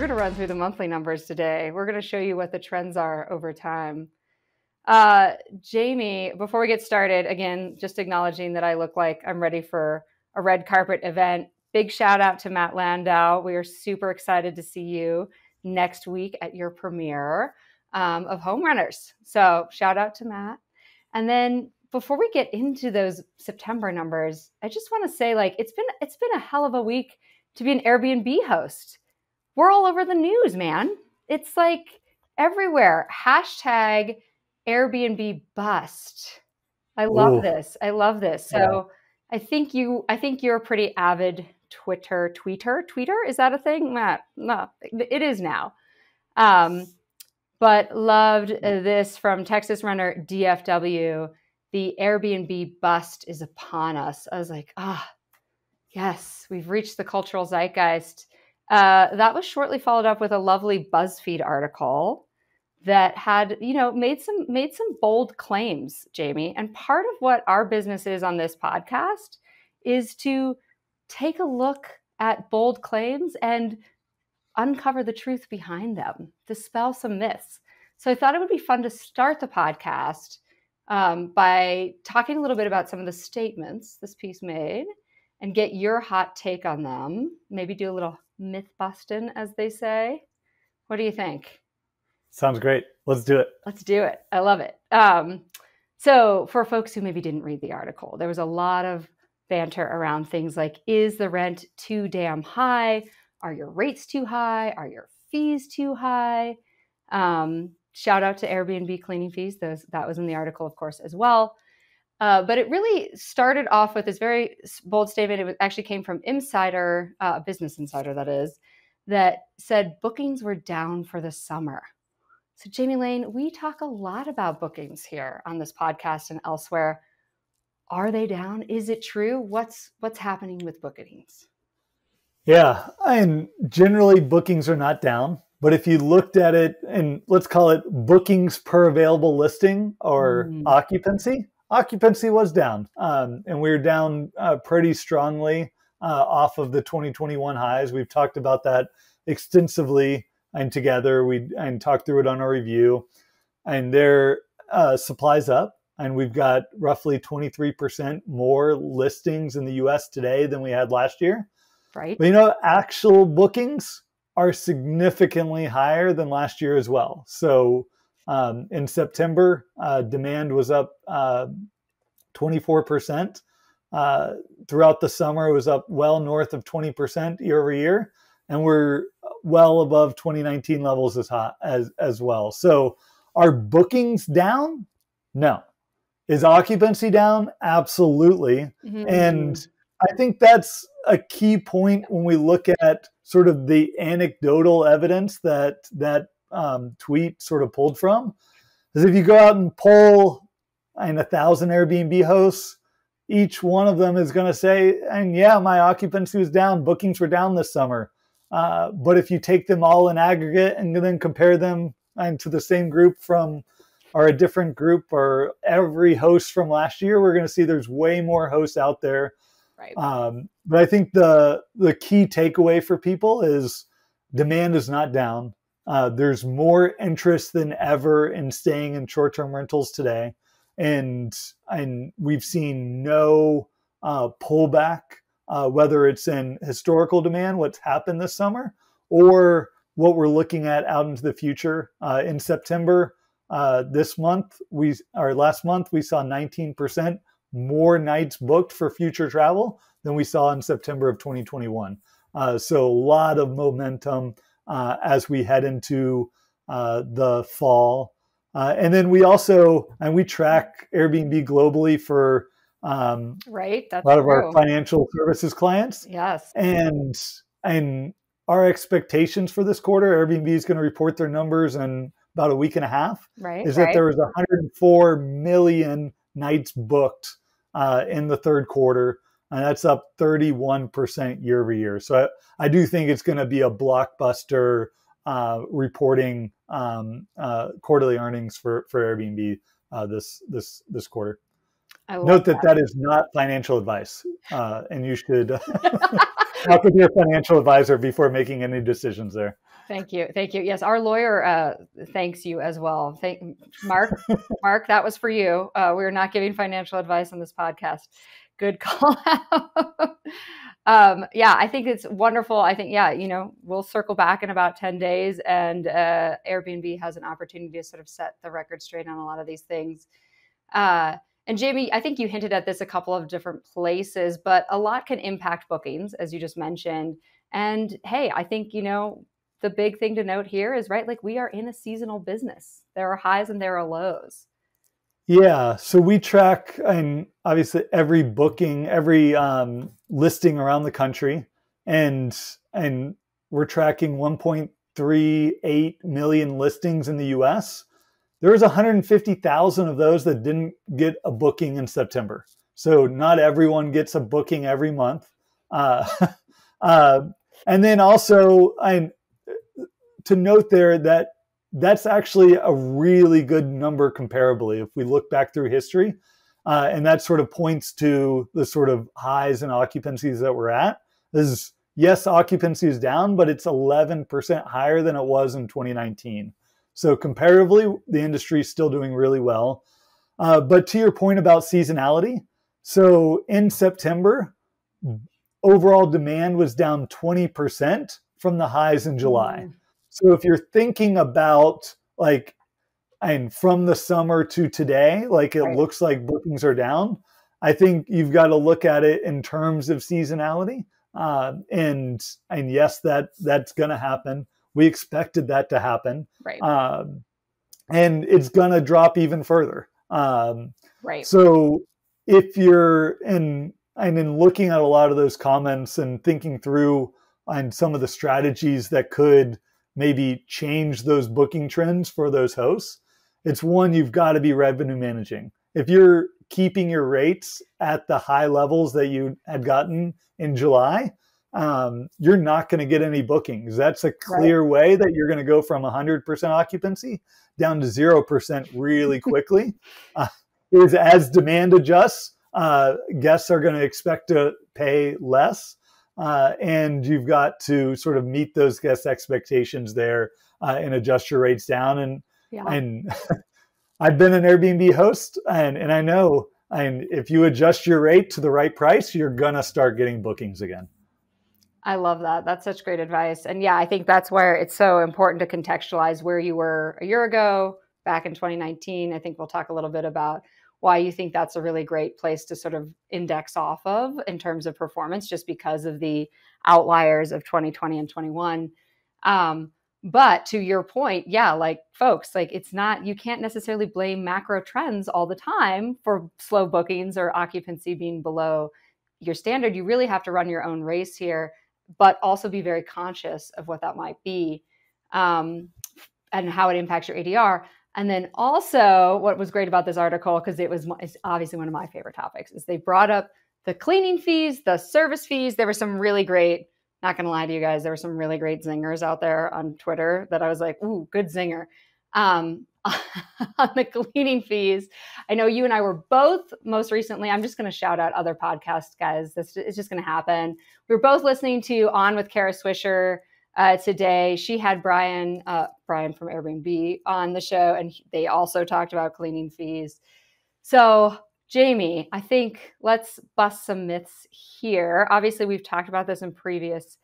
We're going to run through the monthly numbers today. We're going to show you what the trends are over time. Jamie, before we get started, again, just acknowledging that I look like I'm ready for a red carpet event. Big shout out to Matt Landau. We are super excited to see you next week at your premiere of Home Runners. So shout out to Matt. And then before we get into those September numbers, I just want to say, like, it's been a hell of a week to be an Airbnb host. We're all over the news, man. It's like everywhere. # AirbnBBust. I love this. I love this. So yeah. I think you're a pretty avid tweeter. Is that a thing, Matt? No, it is now. But loved this from Texas Runner DFW. The AirbnBBust is upon us. I was like, yes, we've reached the cultural zeitgeist. That was shortly followed up with a lovely BuzzFeed article that had, you know, made some bold claims, Jamie. And part of what our business is on this podcast is to take a look at bold claims and uncover the truth behind them, dispel some myths. So I thought it would be fun to start the podcast by talking a little bit about some of the statements this piece made and get your hot take on them. Maybe do a little myth busting, as they say. What do you think? Sounds great. Let's do it. Let's do it. I love it. So for folks who maybe didn't read the article, there was a lot of banter around things like, is the rent too damn high? Are your rates too high? Are your fees too high? Shout out to Airbnb cleaning fees. That was in the article, of course, as well. But it really started off with this very bold statement. It actually came from Insider, Business Insider, that is, that said bookings were down for the summer. So Jamie Lane, we talk a lot about bookings here on this podcast and elsewhere. Are they down? Is it true? What's happening with bookings? Yeah, and generally bookings are not down. But if you looked at it, and let's call it bookings per available listing or occupancy was down. And we were down pretty strongly off of the 2021 highs. We've talked about that extensively and together. We talked through it on our review. And their supply's up. And we've got roughly 23% more listings in the U.S. today than we had last year. Right. But, you know, actual bookings are significantly higher than last year as well. So in September, demand was up 24%. Throughout the summer, it was up well north of 20% year over year. And we're well above 2019 levels as well. So are bookings down? No. Is occupancy down? Absolutely. Mm-hmm. And I think that's a key point when we look at sort of the anecdotal evidence that tweet sort of pulled from. Is if you go out and poll 1,000 Airbnb hosts, each one of them is going to say, and yeah, my occupancy was down, bookings were down this summer. But if you take them all in aggregate and then compare them to the same group from or a different group or every host from last year, we're going to see there's way more hosts out there. Right. But I think the key takeaway for people is demand is not down. There's more interest than ever in staying in short-term rentals today. And we've seen no pullback, whether it's in historical demand, what's happened this summer, or what we're looking at out into the future. In September, last month, we saw 19% more nights booked for future travel than we saw in September of 2021. So a lot of momentum as we head into the fall. And then we also, and we track Airbnb globally for a lot of our financial services clients. Yes. And our expectations for this quarter, Airbnb is going to report their numbers in about a week and a half, that there was 104 million nights booked in the third quarter, and that's up 31% year over year. So I do think it's going to be a blockbuster reporting quarterly earnings for Airbnb this quarter. Note that is not financial advice, and you should Talk with your financial advisor before making any decisions there. Thank you. Thank you. Yes, our lawyer thanks you as well. Mark, Mark, that was for you. We're not giving financial advice on this podcast. Good call out. Yeah, I think it's wonderful. I think, yeah, you know, we'll circle back in about 10 days and Airbnb has an opportunity to sort of set the record straight on a lot of these things. And Jamie, I think you hinted at this a couple of different places, but a lot can impact bookings, as you just mentioned. And hey, I think, you know, the big thing to note here is, right, like we are in a seasonal business. There are highs and there are lows. Yeah. So we track, and obviously every booking, every listing around the country, and we're tracking 1.38 million listings in the US. There was 150,000 of those that didn't get a booking in September. So not everyone gets a booking every month. And then also to note there that that's actually a really good number comparably if we look back through history. And that sort of points to the sort of highs and occupancies that we're at. This is, yes, occupancy is down, but it's 11% higher than it was in 2019. So comparatively, the industry is still doing really well. But to your point about seasonality, so in September, overall demand was down 20% from the highs in July. So if you're thinking about like, and from the summer to today, like it looks like bookings are down, I think you've got to look at it in terms of seasonality. And yes, that's going to happen. We expected that to happen, right? And it's going to drop even further. Right. So if you're in looking at a lot of those comments and thinking through on some of the strategies that could maybe change those booking trends for those hosts, it's one, you've got to be revenue managing. If you're keeping your rates at the high levels that you had gotten in July, you're not going to get any bookings. That's a clear way that you're going to go from 100% occupancy down to 0% really quickly. Is as demand adjusts, guests are going to expect to pay less. And you've got to sort of meet those guest expectations there and adjust your rates down. And I've been an Airbnb host and I know, and if you adjust your rate to the right price, you're going to start getting bookings again. I love that. That's such great advice. And yeah, I think that's where it's so important to contextualize where you were a year ago, back in 2019. I think we'll talk a little bit about why you think that's a really great place to sort of index off of in terms of performance, just because of the outliers of 2020 and 21. But to your point, yeah, like folks, like it's not, you can't necessarily blame macro trends all the time for slow bookings or occupancy being below your standard. You really have to run your own race here, but also be very conscious of what that might be and how it impacts your ADR. And then also what was great about this article, because it's obviously one of my favorite topics, is they brought up the cleaning fees, the service fees. There were some really great, not going to lie to you guys, there were some really great zingers out there on Twitter that I was like, ooh, good zinger. On the cleaning fees, I know you and I were both most recently, I'm just going to shout out other podcasts, guys. It's just going to happen. We were both listening to On with Kara Swisher today. She had Brian from Airbnb on the show, and they also talked about cleaning fees. So Jamie, I think let's bust some myths here. Obviously, we've talked about this in previous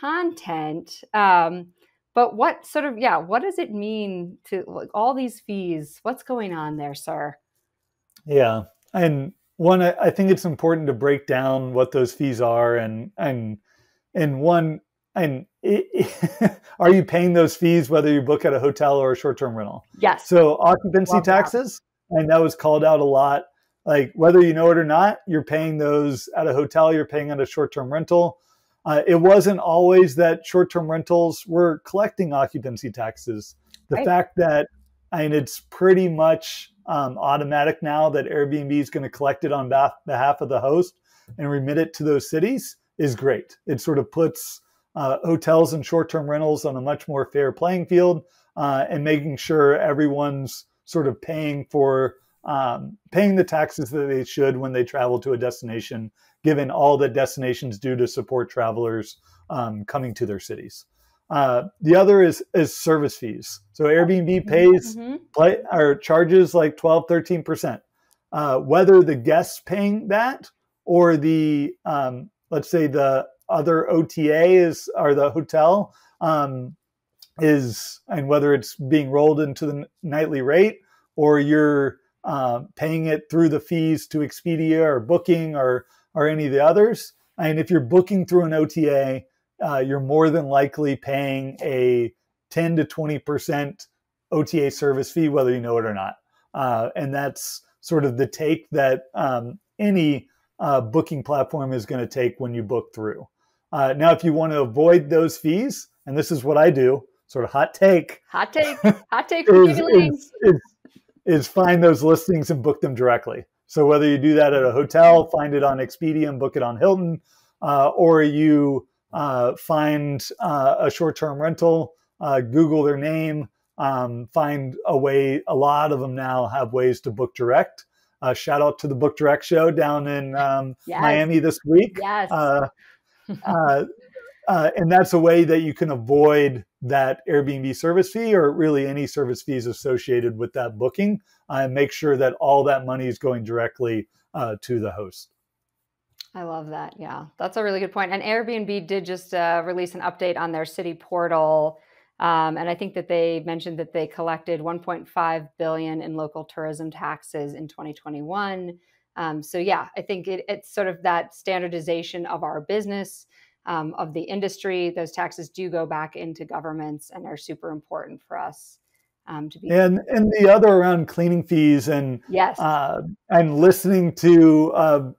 content, but what sort of, yeah, what does it mean to like, all these fees? What's going on there, sir? Yeah. And one, I think it's important to break down what those fees are and one, and are you paying those fees, whether you book at a hotel or a short-term rental? Yes. So occupancy taxes, and that was called out a lot. Like whether you know it or not, you're paying those at a hotel, you're paying at a short-term rental. It wasn't always that short-term rentals were collecting occupancy taxes. The fact that, and it's pretty much automatic now that Airbnb is going to collect it on behalf of the host and remit it to those cities is great. It sort of puts hotels and short-term rentals on a much more fair playing field and making sure everyone's sort of paying the taxes that they should when they travel to a destination given all that destinations do to support travelers coming to their cities. The other is service fees. So Airbnb pays or charges like 12, 13%. Whether the guest's paying that or the, let's say the other OTA is, or the hotel is, and whether it's being rolled into the nightly rate or you're paying it through the fees to Expedia or Booking or any of the others. And if you're booking through an OTA, you're more than likely paying a 10 to 20% OTA service fee, whether you know it or not. And that's sort of the take that any booking platform is going to take when you book through. Now, if you want to avoid those fees, and this is what I do, sort of hot take, is find those listings and book them directly. So whether you do that at a hotel, find it on Expedia and book it on Hilton, or you find a short-term rental, Google their name, find a way. A lot of them now have ways to book direct. Shout out to the Book Direct Show down in Miami this week. Yes. And that's a way that you can avoid that Airbnb service fee or really any service fees associated with that booking and make sure that all that money is going directly to the host. I love that. Yeah, that's a really good point. And Airbnb did just release an update on their city portal. And I think that they mentioned that they collected $1.5 billion in local tourism taxes in 2021. So yeah, I think it's sort of that standardization of our business, of the industry. Those taxes do go back into governments and are super important for us. To be and the other around cleaning fees and yes, and listening to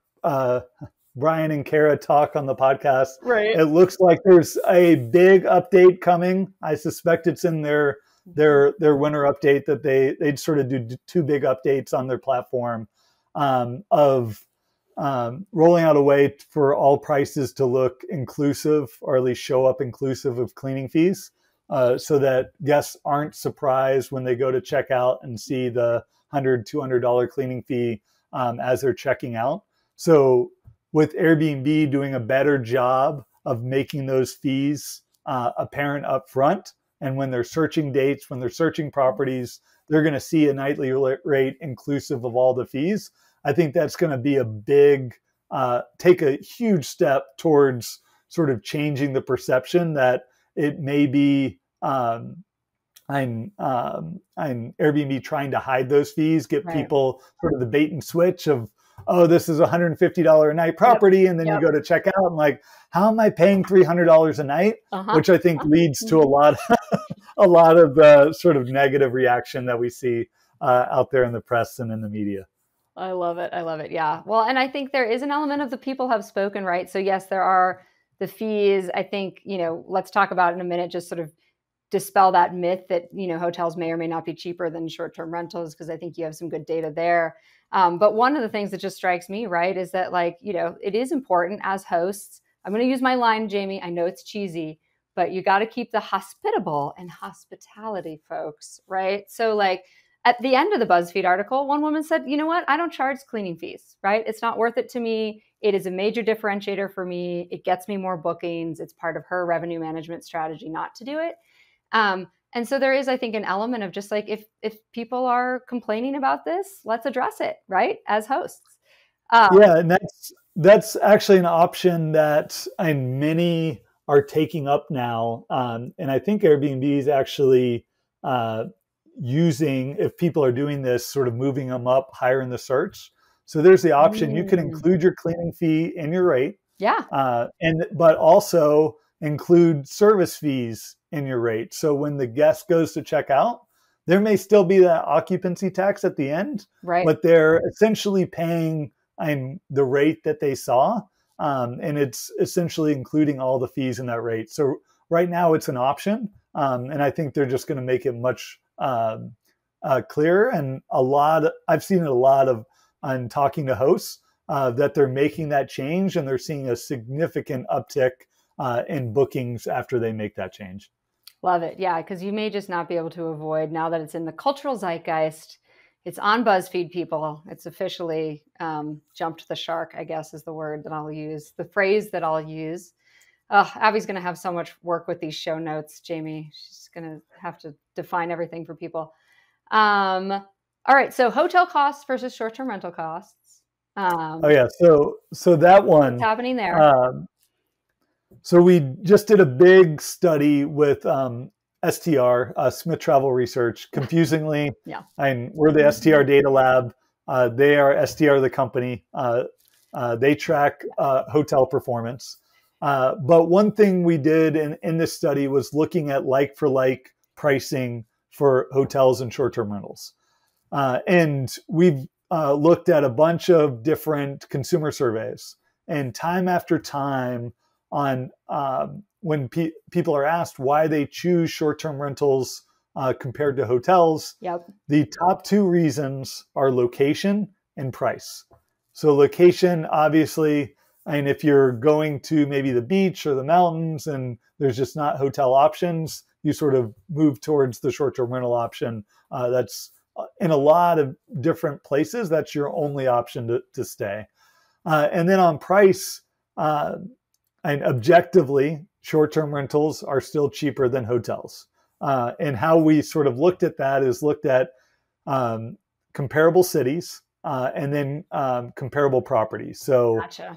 Brian and Kara talk on the podcast. Right. It looks like there's a big update coming. I suspect it's in their winter update that they'd sort of do two big updates on their platform of rolling out a way for all prices to look inclusive or at least show up inclusive of cleaning fees so that guests aren't surprised when they go to check out and see the $100, $200 cleaning fee as they're checking out. So with Airbnb doing a better job of making those fees apparent up front, and when they're searching dates, when they're searching properties, they're going to see a nightly rate inclusive of all the fees. I think that's going to be a big, take a huge step towards sort of changing the perception that it may be I'm Airbnb trying to hide those fees, get people sort of the bait and switch of, oh, this is $150 a night property. Yep. And then you go to check out and like, how am I paying $300 a night? Which I think leads to a lot of the sort of negative reaction that we see out there in the press and in the media. I love it. I love it. Yeah. Well, and I think there is an element of the people have spoken, right? So yes, there are the fees. I think, let's talk about in a minute, just sort of dispel that myth that, hotels may or may not be cheaper than short-term rentals, because I think you have some good data there. But one of the things that just strikes me, right, is that it is important as hosts. I'm going to use my line, Jamie. I know it's cheesy, but you got to keep the hospitable and hospitality folks, right? So at the end of the BuzzFeed article, one woman said, you know what? I don't charge cleaning fees, right? It's not worth it to me. It is a major differentiator for me. It gets me more bookings. It's part of her revenue management strategy not to do it. And so there is, I think, an element of just if people are complaining about this, let's address it, right? As hosts. And that's actually an option that many are taking up now. And I think Airbnb is actually using, if people are doing this, sort of moving them up higher in the search. So there's the option. You can include your cleaning fee in your rate. Yeah. But also include service fees in your rate. So when the guest goes to check out, there may still be that occupancy tax at the end, right? But they're essentially paying the rate that they saw. And it's essentially including all the fees in that rate. So right now it's an option. And I think they're just going to make it much clearer. And I've seen a lot of talking to hosts that they're making that change and they're seeing a significant uptick in bookings after they make that change. Love it. Yeah, because you may just not be able to avoid, now that it's in the cultural zeitgeist, It's on BuzzFeed, people. It's officially jumped the shark, I guess, is the word that I'll use, the phrase that I'll use. Oh, Abby's going to have so much work with these show notes, Jamie. She's going to have to define everything for people. All right. So hotel costs versus short-term rental costs. Oh, yeah. So that one. What's happening there? So we just did a big study with STR, Smith Travel Research. Confusingly, yeah. We're the STR data lab. They are STR, the company. They track hotel performance. But one thing we did in this study was looking at like-for-like pricing for hotels and short-term rentals. And we've looked at a bunch of different consumer surveys. And time after time on when people are asked why they choose short-term rentals compared to hotels, yep. The top two reasons are location and price. So location, obviously, and if you're going to maybe the beach or the mountains and there's just not hotel options, you sort of move towards the short-term rental option. That's in a lot of different places, that's your only option to stay. And then on price, and objectively, short-term rentals are still cheaper than hotels. And how we sort of looked at that is looked at comparable cities and then comparable properties. So, gotcha.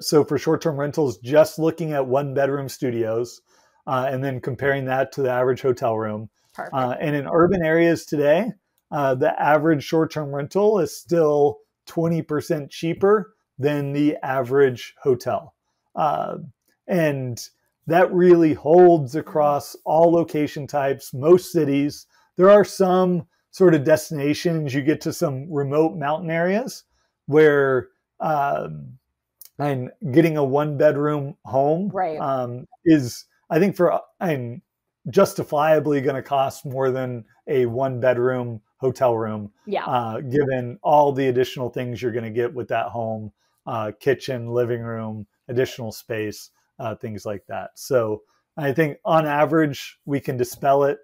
So for short-term rentals, just looking at one-bedroom studios and then comparing that to the average hotel room. And in urban areas today, the average short-term rental is still 20% cheaper than the average hotel. And that really holds across all location types, most cities. There are some sort of destinations, you get to some remote mountain areas where and getting a one-bedroom home right. Is, I think, for justifiably going to cost more than a one-bedroom hotel room, yeah. Given all the additional things you're going to get with that home, kitchen, living room, additional space, things like that. So I think on average, we can dispel it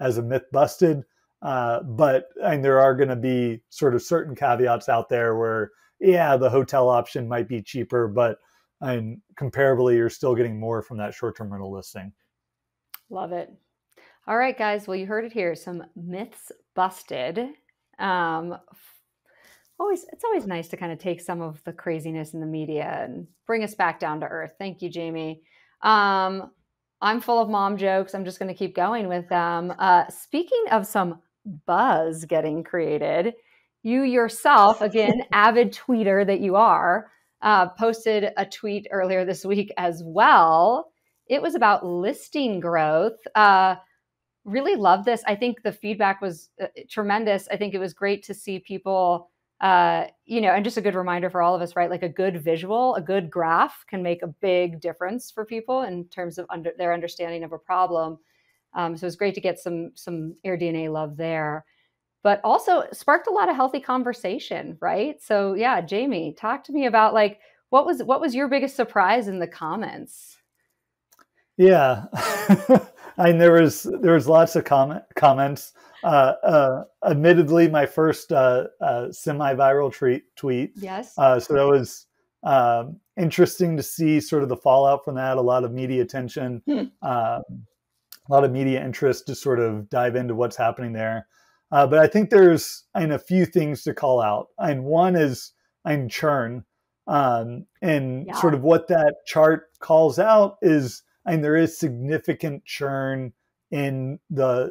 as a myth busted, but there are going to be sort of certain caveats out there where, yeah, the hotel option might be cheaper, but comparably, you're still getting more from that short-term rental listing. Love it. All right, guys. Well, you heard it here. Some myths busted. It's always nice to kind of take some of the craziness in the media and bring us back down to earth. Thank you, Jamie. I'm full of mom jokes. I'm just going to keep going with them. Speaking of some buzz getting created, you yourself, again, avid tweeter that you are, posted a tweet earlier this week as well. It was about listing growth. Really love this. I think the feedback was tremendous. I think it was great to see people, and just a good reminder for all of us, right? Like a good visual, a good graph can make a big difference for people in terms of their understanding of a problem. So it's great to get some AirDNA love there, but also sparked a lot of healthy conversation, right? So yeah, Jamie, talk to me about like, what was your biggest surprise in the comments? Yeah, there was lots of comments. Admittedly, my first semi-viral tweet. Yes. So that was interesting to see sort of the fallout from that. A lot of media attention, a lot of media interest to sort of dive into what's happening there. But I think there's a few things to call out. One is churn, and yeah. Sort of what that chart calls out is. There is significant churn in the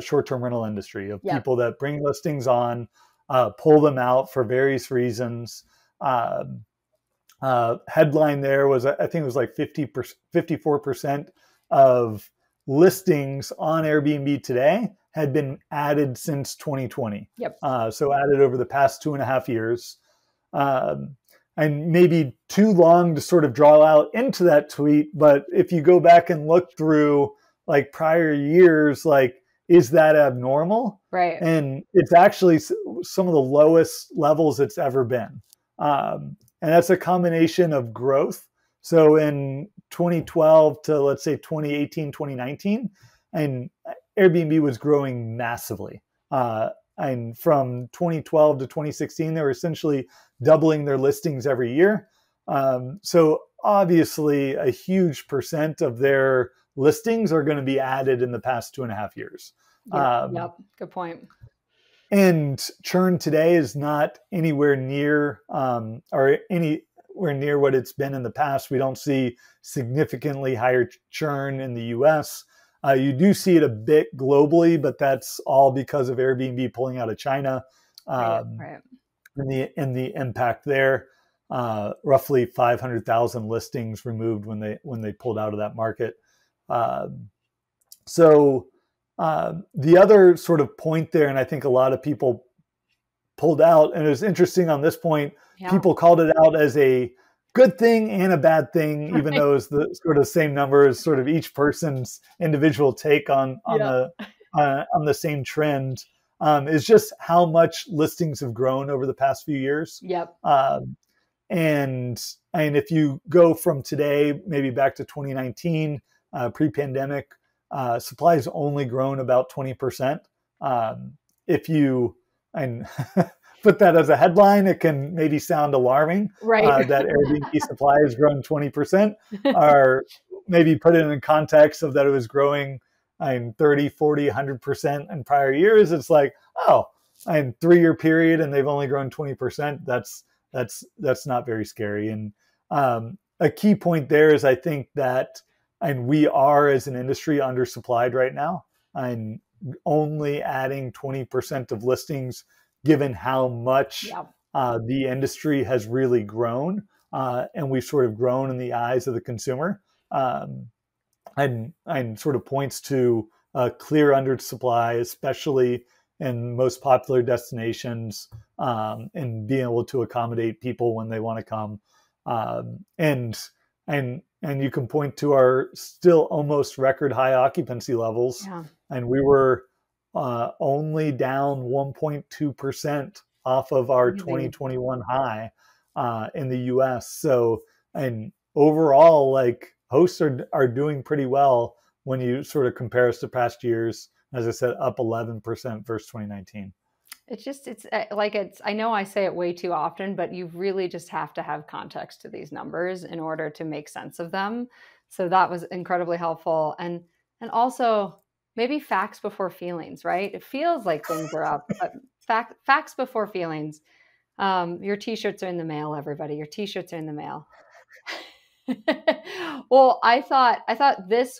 short-term rental industry of yep. people that bring listings on, pull them out for various reasons. Headline there was, I think it was like 54% of listings on Airbnb today had been added since 2020. Yep. So added over the past 2.5 years. And maybe too long to sort of draw out into that tweet. But if you go back and look through like prior years, like, is that abnormal? Right. And it's actually some of the lowest levels it's ever been. And that's a combination of growth. So in 2012 to let's say 2018, 2019, and Airbnb was growing massively. And from 2012 to 2016, they were essentially doubling their listings every year. So obviously, a huge percent of their listings are going to be added in the past 2.5 years. Yep. Good point. And churn today is not anywhere near what it's been in the past. We don't see significantly higher churn in the U.S. You do see it a bit globally, but that's all because of Airbnb pulling out of China right. And the impact there. Roughly 500,000 listings removed when they pulled out of that market. So the other sort of point there, and I think a lot of people pulled out, and it was interesting on this point, yeah. People called it out as a good thing and a bad thing, right. Even though it's the sort of same number, as sort of each person's individual take on the same trend, is just how much listings have grown over the past few years. Yep. And if you go from today, maybe back to 2019, pre-pandemic, supply has only grown about 20%. If you put that as a headline, it can maybe sound alarming, right? That Airbnb supply has grown 20%, or maybe put it in context of that it was growing 30, 40, 100% in prior years. It's like, oh, 3-year period and they've only grown 20%. That's not very scary. And a key point there is I think that we are as an industry undersupplied right now. I'm only adding 20% of listings given how much yeah. The industry has really grown. And we've sort of grown in the eyes of the consumer. And sort of points to a clear undersupply, especially in most popular destinations, and being able to accommodate people when they want to come. And you can point to our still almost record high occupancy levels. Yeah. And we were only down 1.2% off of our 2021 high in the US. So, and overall, like hosts are doing pretty well when you sort of compare us to past years. As I said, up 11% versus 2019. I know I say it way too often, but you really just have to have context to these numbers in order to make sense of them. So that was incredibly helpful. And also maybe facts before feelings, right? It feels like things are up, but facts before feelings. Your t-shirts are in the mail, everybody. Your t-shirts are in the mail. Well, I thought this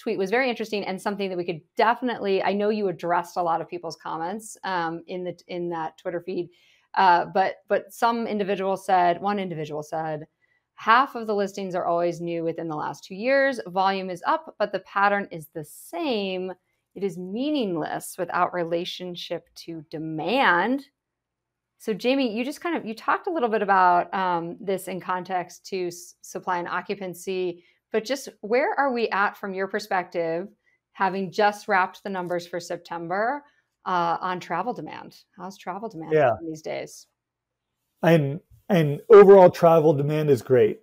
tweet was very interesting and something that we could definitely, I know you addressed a lot of people's comments in that Twitter feed, but one individual said, half of the listings are always new within the last 2 years. Volume is up, but the pattern is the same. It is meaningless without relationship to demand. So Jamie, you talked a little bit about this in context to supply and occupancy, but just where are we at from your perspective, having just wrapped the numbers for September on travel demand? How's travel demand these days? And overall travel demand is great.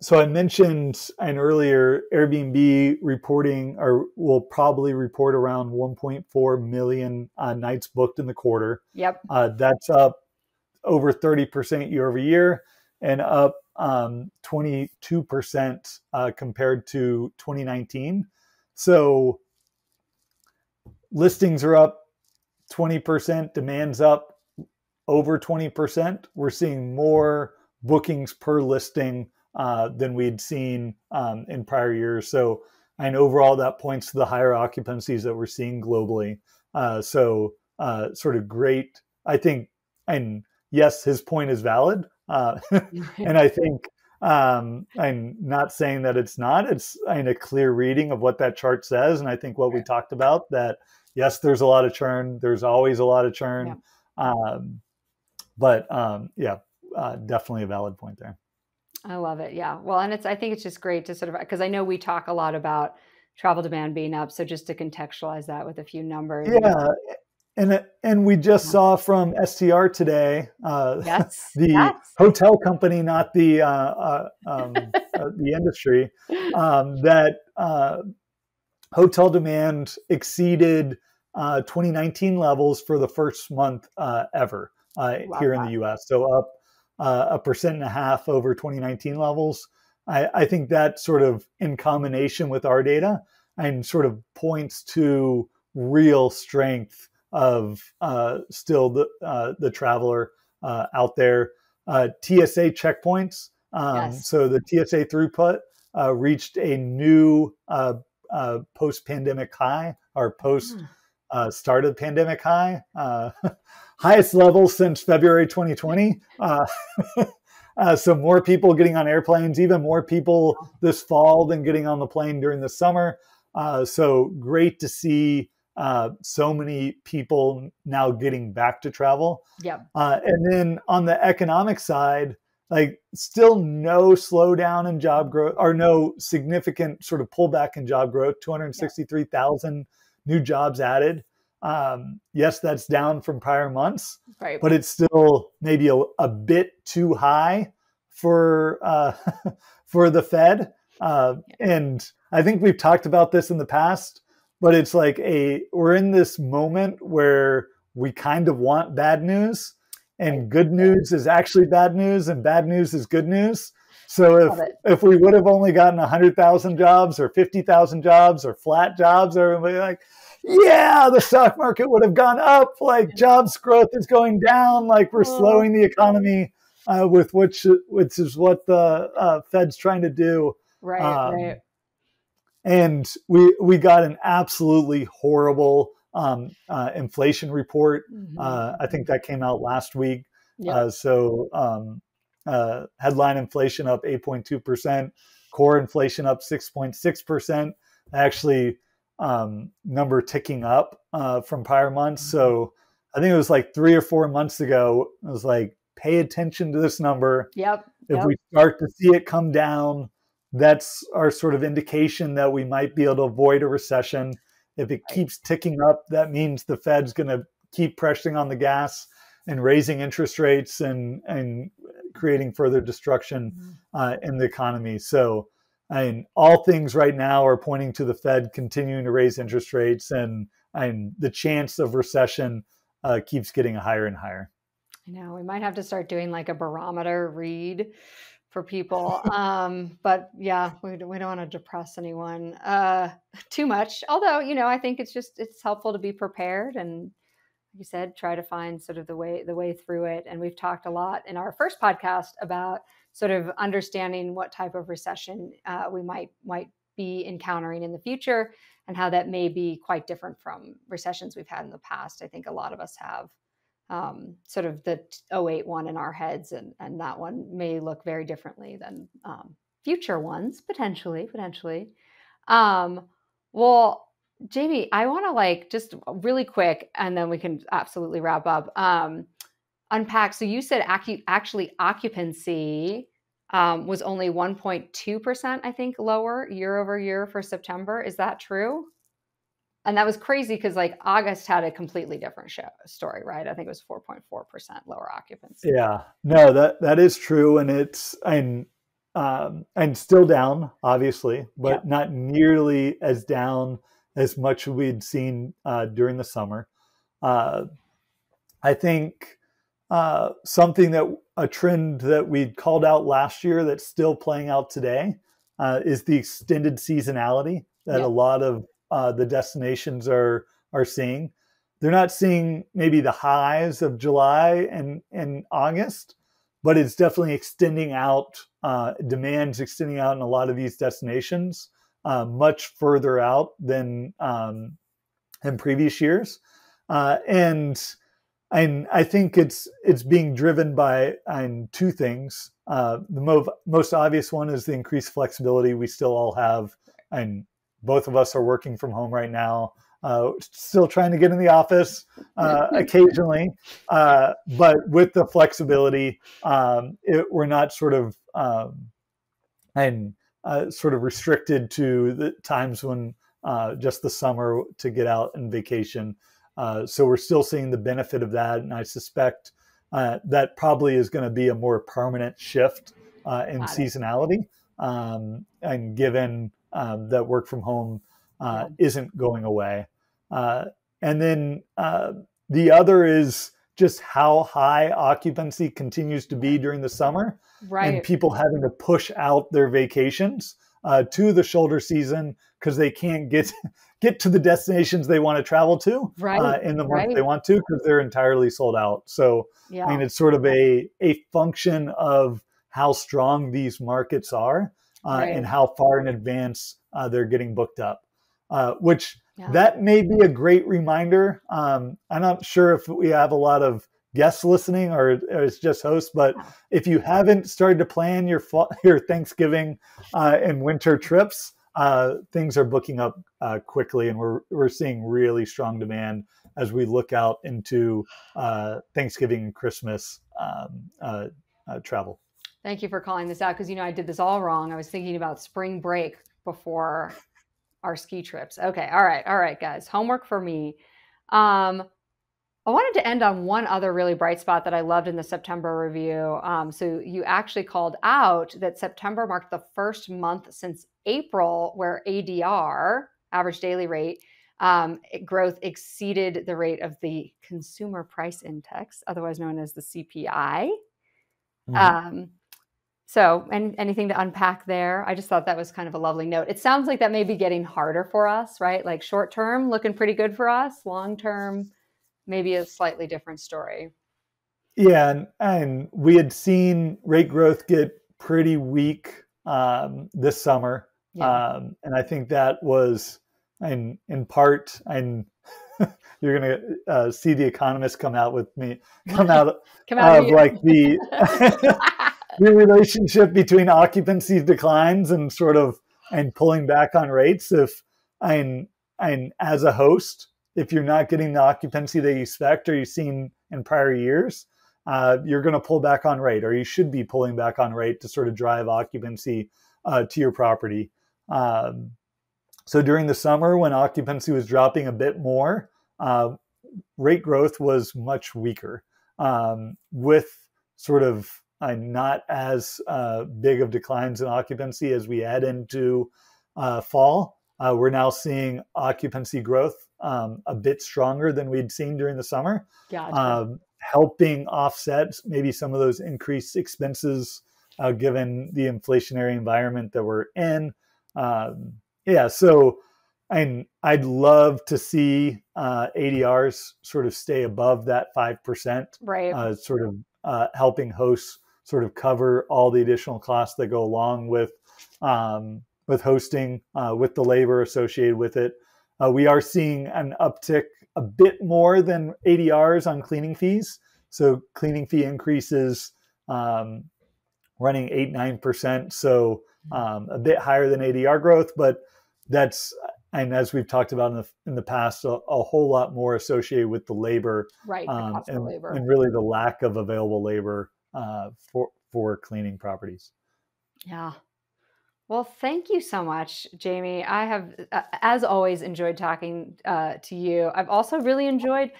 So I mentioned earlier, Airbnb reporting or will probably report around 1.4 million nights booked in the quarter. Yep. That's up over 30% year over year and up 22% compared to 2019. So listings are up 20%, demand's up over 20%. We're seeing more bookings per listing than we'd seen in prior years. So, and overall that points to the higher occupancies that we're seeing globally. So sort of great, I think, and yes, his point is valid. And I think I'm not saying that it's not. It's a clear reading of what that chart says. And I think what we talked about, that yes, there's a lot of churn. There's always a lot of churn. Yeah. But definitely a valid point there. I love it. Yeah. Well, and I think it's just great to sort of, because I know we talk a lot about travel demand being up. So just to contextualize that with a few numbers. Yeah. And we just saw from STR today, hotel company, not the the industry, that hotel demand exceeded 2019 levels for the first month ever here in the U.S. So up 1.5% over 2019 levels. I think that sort of in combination with our data and sort of points to real strength of still the traveler out there. TSA checkpoints. So the TSA throughput reached a new post-pandemic high, or post-start of the pandemic high, highest level since February 2020. So more people getting on airplanes, even more people this fall than getting on the plane during the summer. So great to see so many people now getting back to travel. Yeah. And then on the economic side, like still no slowdown in job growth, or no significant sort of pullback in job growth, 263,000 new jobs added. Yes, that's down from prior months, but it's still maybe a bit too high for the Fed. And I think we've talked about this in the past, but it's like we're in this moment where we kind of want bad news. And good news is actually bad news, and bad news is good news. So if we would have only gotten 100,000 jobs or 50,000 jobs or flat jobs, everybody like, yeah, the stock market would have gone up. Like jobs growth is going down. Like we're slowing the economy, with which is what the Fed's trying to do. Right. And we got an absolutely horrible inflation report. I think that came out last week. So headline inflation up 8.2%, core inflation up 6.6%. Actually, number ticking up from prior months. So I think it was like 3 or 4 months ago. I was like, pay attention to this number. If we start to see it come down, that's our sort of indication that we might be able to avoid a recession. If it keeps ticking up, that means the Fed's going to keep pressing on the gas and raising interest rates and creating further destruction in the economy. So I mean, all things right now are pointing to the Fed continuing to raise interest rates, and the chance of recession keeps getting higher and higher. I know. We might have to start doing like a barometer read for people. But yeah, we don't want to depress anyone too much. Although, you know, I think it's helpful to be prepared. And like you said, try to find sort of the way through it. And we've talked a lot in our first podcast about sort of understanding what type of recession we might be encountering in the future, and how that may be quite different from recessions we've had in the past. I think a lot of us have sort of the 08 one in our heads, and that one may look very differently than future ones, potentially. Well, Jamie, I want to like just really quick, and then we can absolutely wrap up, unpack. So you said actually occupancy was only 1.2%, I think, lower year over year for September. Is that true? And that was crazy because like August had a completely different story, right? I think it was 4.4% lower occupancy. Yeah, no, that is true. And it's and still down, obviously, but not nearly as down as much we'd seen during the summer. I think something that a trend that we'd called out last year that's still playing out today is the extended seasonality that a lot of the destinations are seeing. They're not seeing maybe the highs of July and August, but it's definitely extending out, demand's extending out in a lot of these destinations much further out than in previous years. And I think it's being driven by two things. The most obvious one is the increased flexibility we still all have, and both of us are working from home right now, still trying to get in the office occasionally. But with the flexibility, we're not sort of sort of restricted to the times when just the summer to get out and vacation. So we're still seeing the benefit of that. And I suspect that probably is going to be a more permanent shift in seasonality. And given that work from home isn't going away. And then the other is just how high occupancy continues to be during the summer, right, and people having to push out their vacations to the shoulder season because they can't get to the destinations they want to travel to in the month they want to because they're entirely sold out. So yeah. I mean, it's sort of a function of how strong these markets are and how far in advance they're getting booked up, which... Yeah. That may be a great reminder. I'm not sure if we have a lot of guests listening or it's just hosts, but if you haven't started to plan your Thanksgiving and winter trips, things are booking up quickly, and we're seeing really strong demand as we look out into Thanksgiving and Christmas travel. Thank you for calling this out because, you know, I did this all wrong. I was thinking about spring break before our ski trips. Okay. All right, guys. Homework for me. I wanted to end on one other really bright spot that I loved in the September review. So you actually called out that September marked the first month since April where ADR, average daily rate, growth exceeded the rate of the consumer price index, otherwise known as the CPI. Mm-hmm. So, and anything to unpack there? I just thought that was kind of a lovely note. It sounds like that may be getting harder for us, right? Like short term, looking pretty good for us. Long term, maybe a slightly different story. Yeah, and we had seen rate growth get pretty weak this summer, and I think that was in part. And you're going to see The Economist come out of like the. The relationship between occupancy declines and sort of pulling back on rates. If as a host, if you're not getting the occupancy that you expect or you've seen in prior years, you're going to pull back on rate, or you should be pulling back on rate to sort of drive occupancy to your property. So during the summer, when occupancy was dropping a bit more, rate growth was much weaker with sort of not as big of declines in occupancy as we head into fall. We're now seeing occupancy growth a bit stronger than we'd seen during the summer, helping offset maybe some of those increased expenses given the inflationary environment that we're in. So I'd love to see ADRs sort of stay above that 5%, helping hosts sort of cover all the additional costs that go along with hosting, with the labor associated with it. We are seeing an uptick a bit more than ADRs on cleaning fees. So cleaning fee increases running 8-9%, so a bit higher than ADR growth, but that's, and as we've talked about in the past, a whole lot more associated with the labor, the cost of labor, and really the lack of available labor for cleaning properties. Yeah. Well, thank you so much, Jamie. I have, as always, enjoyed talking to you. I've also really enjoyed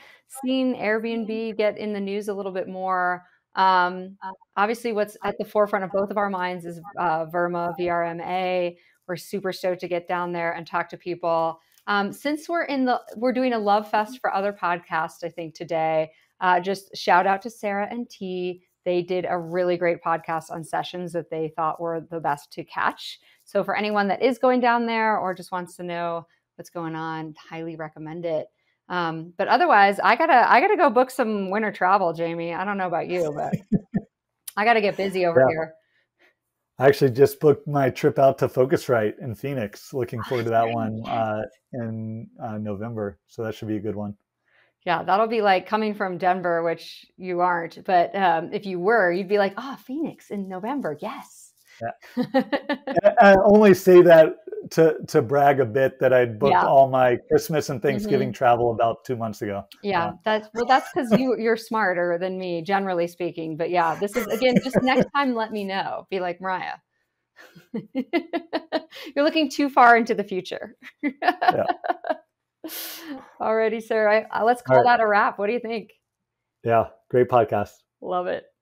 seeing Airbnb get in the news a little bit more. Obviously, what's at the forefront of both of our minds is VRMA. We're super stoked to get down there and talk to people. Since we're doing a love fest for other podcasts, I think today, just shout out to Sarah and T. They did a really great podcast on sessions that they thought were the best to catch. So for anyone that is going down there or just wants to know what's going on, highly recommend it. But otherwise, I gotta go book some winter travel, Jamie. I don't know about you, but I gotta get busy over here. I actually just booked my trip out to Focusrite in Phoenix. Looking forward to that one in November. So that should be a good one. Yeah, that'll be like coming from Denver, which you aren't. But if you were, you'd be like, Phoenix in November. Yes. Yeah. I only say that to brag a bit that I booked all my Christmas and Thanksgiving travel about 2 months ago. Yeah, that's because you're smarter than me, generally speaking. But yeah, this is, again, just next time, let me know. Be like, Mariah, you're looking too far into the future. Yeah. Alrighty, sir. Let's call that a wrap. What do you think? Yeah, great podcast. Love it.